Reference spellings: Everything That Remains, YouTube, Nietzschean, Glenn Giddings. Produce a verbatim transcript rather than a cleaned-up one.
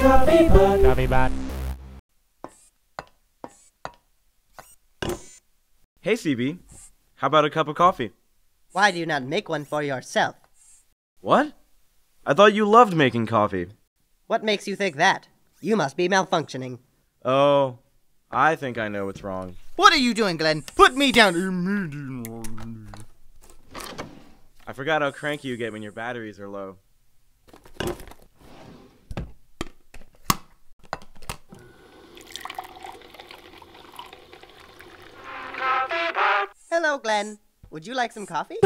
Copy bot. Copy bot. Hey, C B. How about a cup of coffee? Why do you not make one for yourself? What? I thought you loved making coffee. What makes you think that? You must be malfunctioning. Oh, I think I know what's wrong. What are you doing, Glenn? Put me down! I forgot how cranky you get when your batteries are low. Hello, Glenn. Would you like some coffee?